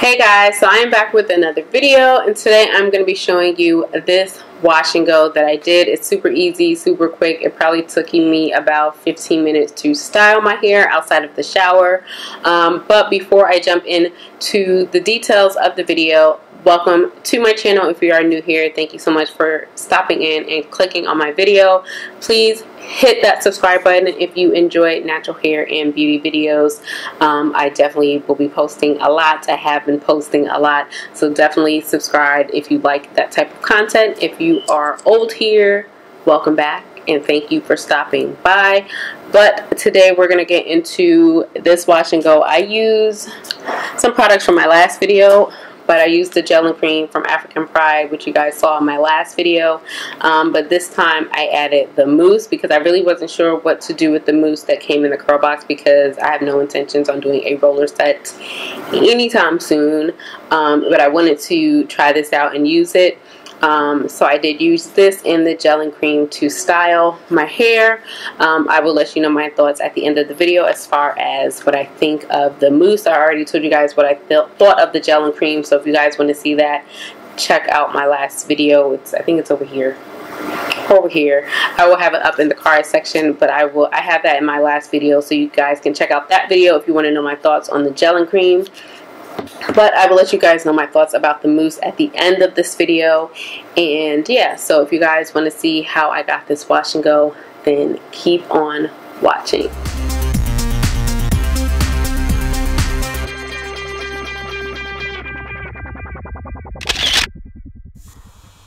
Hey guys, so I am back with another video, and today I'm going to be showing you this wash and go that I did. It's super easy, super quick. It probably took me about 15 minutes to style my hair outside of the shower. But before I jump into the details of the video, welcome to my channel. If you are new here, thank you so much for stopping in and clicking on my video. Please hit that subscribe button if you enjoy natural hair and beauty videos. I definitely will be posting a lot. I have been posting a lot, so definitely subscribe if you like that type of content. If you are old here, welcome back, and thank you for stopping by. But today we're gonna get into this wash and go. I use some products from my last video, but I used the gel and cream from African Pride, which you guys saw in my last video. But this time I added the mousse because I really wasn't sure what to do with the mousse that came in the curl box, because I have no intentions on doing a roller set anytime soon. But I wanted to try this out and use it. So I did use this in the gel and cream to style my hair. I will let you know my thoughts at the end of the video as far as what I think of the mousse. I already told you guys what I thought of the gel and cream, so if you guys want to see that, check out my last video. I think it's over here. I will have it up in the card section, but I have that in my last video, so you guys can check out that video if you want to know my thoughts on the gel and cream. But I will let you guys know my thoughts about the mousse at the end of this video. And yeah, so if you guys want to see how I got this wash and go, then keep on watching.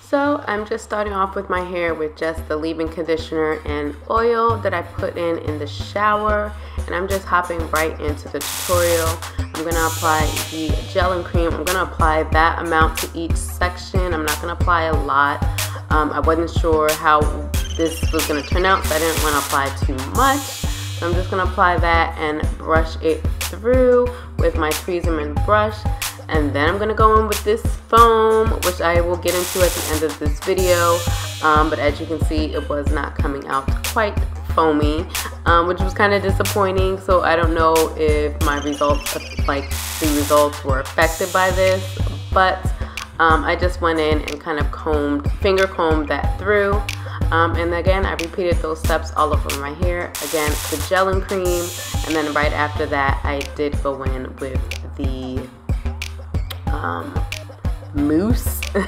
So I'm just starting off with my hair with just the leave-in conditioner and oil that I put in the shower, and I'm just hopping right into the tutorial. I'm gonna apply the gel and cream. I'm gonna apply that amount to each section. I'm not gonna apply a lot. I wasn't sure how this was gonna turn out, so I didn't want to apply too much. So I'm just gonna apply that and brush it through with my Tresemmé brush. And then I'm gonna go in with this foam, which I will get into at the end of this video. But as you can see, it was not coming out quite foamy, which was kind of disappointing. So I don't know if my results, like the results, were affected by this, but I just went in and kind of finger combed that through. And again, I repeated those steps all over my hair. Again, the gel and cream, and then right after that, I did go in with the mousse or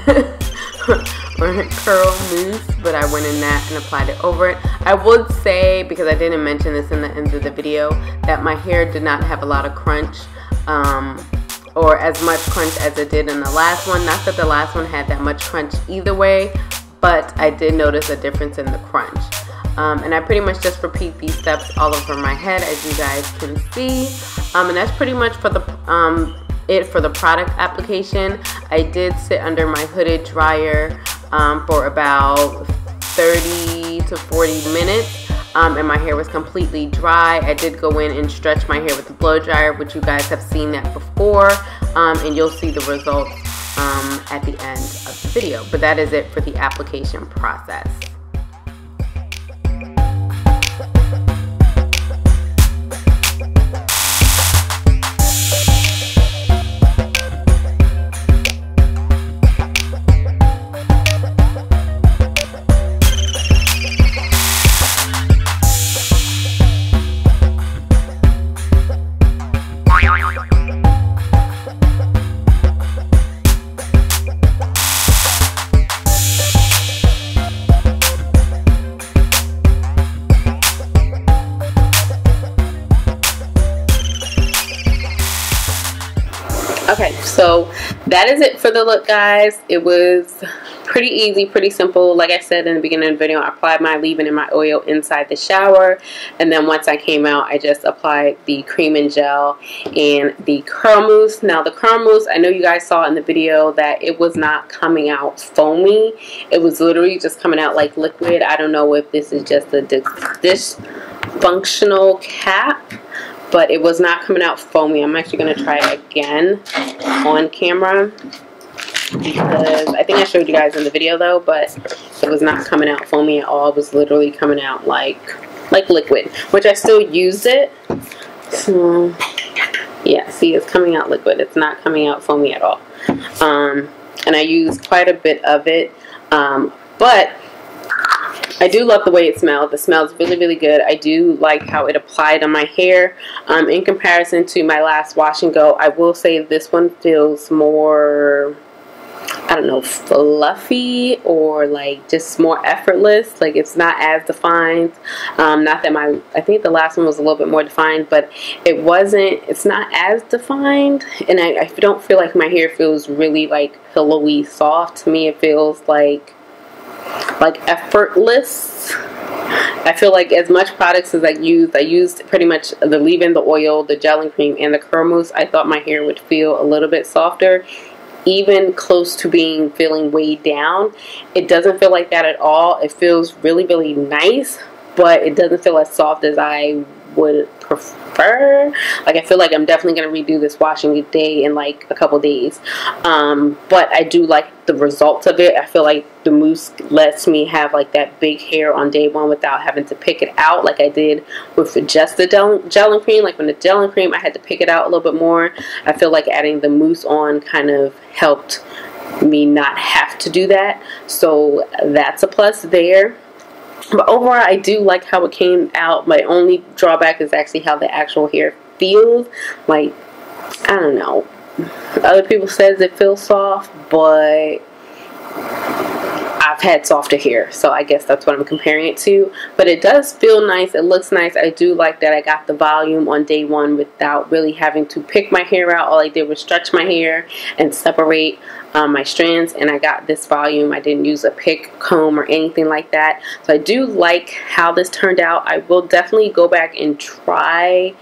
curl mousse, but I went in that and applied it over it. I would say, because I didn't mention this in the end of the video, that my hair did not have a lot of crunch, or as much crunch as it did in the last one. Not that the last one had that much crunch either way, but I did notice a difference in the crunch. And I pretty much just repeat these steps all over my head, as you guys can see. And that's pretty much for the product application. I did sit under my hooded dryer for about 30 to 40 minutes, and my hair was completely dry. I did go in and stretch my hair with the blow dryer, which you guys have seen that before, and you'll see the results at the end of the video. But that is it for the application process. Okay, so that is it for the look, guys. It was pretty easy, pretty simple. Like I said in the beginning of the video, I applied my leave-in and my oil inside the shower, and then once I came out, I just applied the cream and gel and the curl mousse. Now the curl mousse, I know you guys saw in the video that it was not coming out foamy. It was literally just coming out like liquid. I don't know if this is just a dysfunctional cap, but it was not coming out foamy. I'm actually going to try it again on camera, because I think I showed you guys in the video though, but it was not coming out foamy at all. It was literally coming out like liquid, which I still used it. So Yeah, see, it's coming out liquid. It's not coming out foamy at all. And I use quite a bit of it. But I do love the way it smells. It smells really, really good. I do like how it applied on my hair. In comparison to my last wash and go, I will say this one feels more, I don't know, fluffy, or like just more effortless. Like it's not as defined. Not that my, I think the last one was a little bit more defined, but it wasn't, it's not as defined. And I don't feel like my hair feels really like pillowy soft. To me, it feels like effortless. I feel like as much products as I used pretty much the leave-in, the oil, the gel and cream, and the curl mousse. I thought my hair would feel a little bit softer, even close to being feeling weighed down. It doesn't feel like that at all. It feels really, really nice, but it doesn't feel as soft as I would prefer. Like I feel like I'm definitely gonna redo this washing day in like a couple days, but I do like the results of it. I feel like the mousse lets me have like that big hair on day one without having to pick it out like I did with just the gel and cream. Like when the gel and cream, I had to pick it out a little bit more. I feel like adding the mousse on kind of helped me not have to do that, so that's a plus there. But overall, I do like how it came out. My only drawback is actually how the actual hair feels. Like, I don't know. Other people says it feels soft, but I've had softer hair, so I guess that's what I'm comparing it to. But it does feel nice. It looks nice. I do like that I got the volume on day one without really having to pick my hair out. All I did was stretch my hair and separate my strands, and I got this volume. I didn't use a pick, comb, or anything like that. So I do like how this turned out. I will definitely go back and try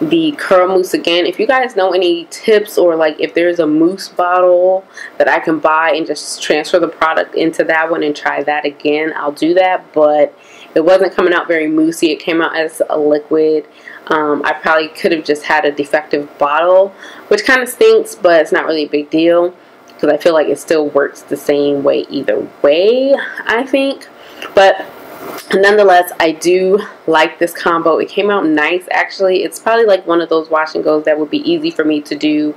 the curl mousse again. If you guys know any tips, or like if there's a mousse bottle that I can buy and just transfer the product into that one and try that again, I'll do that. But it wasn't coming out very moussey. It came out as a liquid. I probably could have just had a defective bottle, which kind of stinks, but it's not really a big deal, because I feel like it still works the same way either way, I think. But nonetheless, I do like this combo. It came out nice, actually. It's probably like one of those wash and goes that would be easy for me to do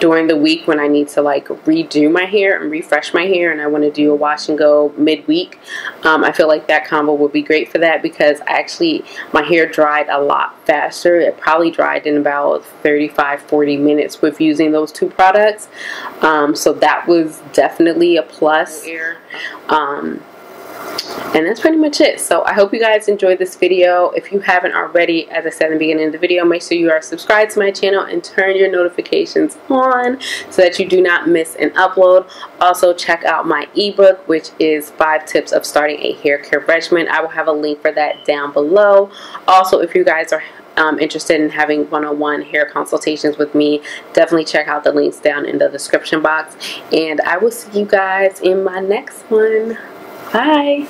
during the week when I need to like redo my hair and refresh my hair, and I want to do a wash and go midweek. I feel like that combo would be great for that, because actually my hair dried a lot faster. It probably dried in about 35-40 minutes with using those two products. So that was definitely a plus. And that's pretty much it. So I hope you guys enjoyed this video. If you haven't already, as I said in the beginning of the video, make sure you are subscribed to my channel and turn your notifications on so that you do not miss an upload. Also, check out my ebook, which is 5 tips of starting a hair care regimen. I will have a link for that down below. Also, if you guys are interested in having one-on-one hair consultations with me, definitely check out the links down in the description box. And I will see you guys in my next one. Bye.